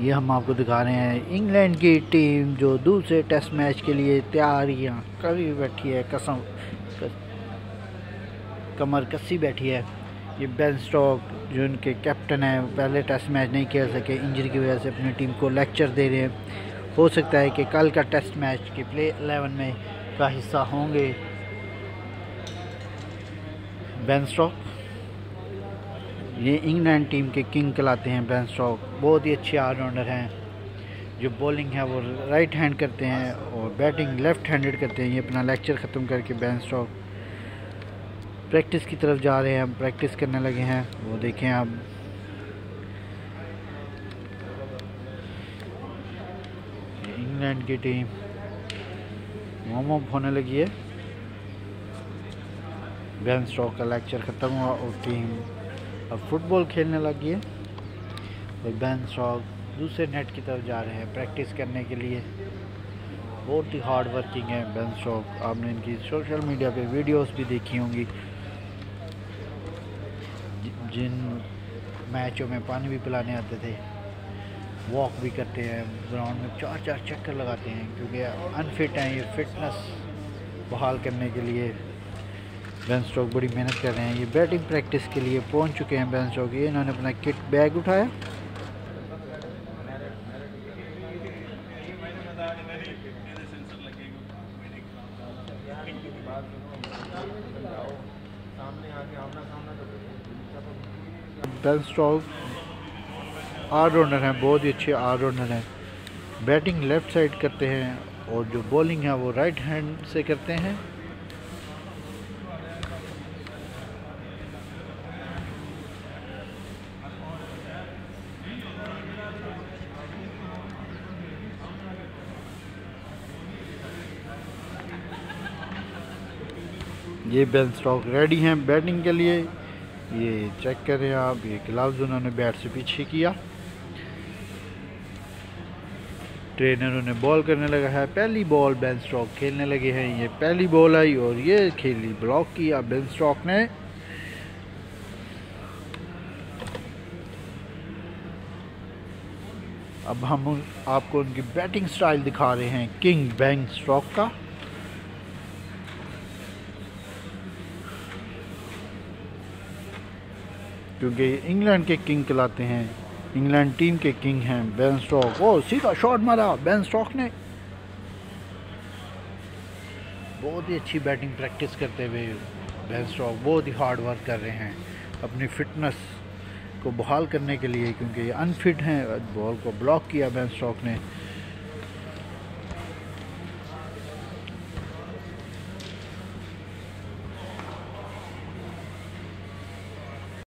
ये हम आपको दिखा रहे हैं इंग्लैंड की टीम जो दूसरे टेस्ट मैच के लिए तैयारियां करी बैठी है, कमर कसी बैठी है। ये बेन स्टोक जो उनके कैप्टन हैं, पहले टेस्ट मैच नहीं खेल सके इंजरी की वजह से, अपनी टीम को लेक्चर दे रहे हैं। हो सकता है कि कल का टेस्ट मैच के प्ले 11 में का हिस्सा होंगे बेन स्टोक। ये इंग्लैंड टीम के किंग कहलाते हैं बेन स्टोक, बहुत ही अच्छे ऑलराउंडर हैं। जो बॉलिंग है वो राइट हैंड करते हैं और बैटिंग लेफ़्ट हैंडेड करते हैं। ये अपना लेक्चर ख़त्म करके बेन स्टोक प्रैक्टिस की तरफ जा रहे हैं, प्रैक्टिस करने लगे हैं। वो देखें आप, इंग्लैंड की टीम वार्म अप होने लगी है। बेन स्टोक का लेक्चर ख़त्म हुआ और टीम अब फुटबॉल खेलने लगी है। और बेन स्टोक दूसरे नेट की तरफ जा रहे हैं प्रैक्टिस करने के लिए। बहुत ही हार्ड वर्किंग है बेन स्टोक, आपने इनकी सोशल मीडिया पे वीडियोस भी देखी होंगी। जिन मैचों में पानी भी पिलाने आते थे, वॉक भी करते हैं, ग्राउंड में 4-4 चक्कर लगाते हैं क्योंकि अनफिट हैं। ये फिटनेस बहाल करने के लिए बेन स्टोक बड़ी मेहनत कर रहे हैं। ये बैटिंग प्रैक्टिस के लिए पहुंच चुके हैं बेन स्टोक। ये इन्होंने अपना किट बैग उठाया, बेन स्टोक ऑलराउंडर हैं, बहुत ही अच्छे ऑलराउंडर हैं। बैटिंग लेफ्ट साइड करते हैं और जो बॉलिंग है वो राइट हैंड से करते हैं। ये बेन स्टोक रेडी हैं बैटिंग के लिए। ये चेक करें आप, ये ग्लव्स उन्होंने बैट से पीछे किया। ट्रेनर उन्हें बॉल करने लगा है। पहली बॉल बेन स्टोक खेलने लगे हैं। ये पहली बॉल आई और ये खेली, ब्लॉक किया बेन स्टोक ने। अब हम आपको उनकी बैटिंग स्टाइल दिखा रहे हैं किंग बेन स्टोक का। क्योंकि इंग्लैंड के किंग कहलाते हैं, इंग्लैंड टीम के किंग हैं बेन स्टोक। ओ, सीधा शॉट मारा बेन स्टोक ने। बहुत ही अच्छी बैटिंग प्रैक्टिस करते हुए बेन स्टोक बहुत ही हार्ड वर्क कर रहे हैं अपनी फिटनेस को बहाल करने के लिए, क्योंकि ये अनफिट हैं। बॉल को ब्लॉक किया बेन स्टोक ने।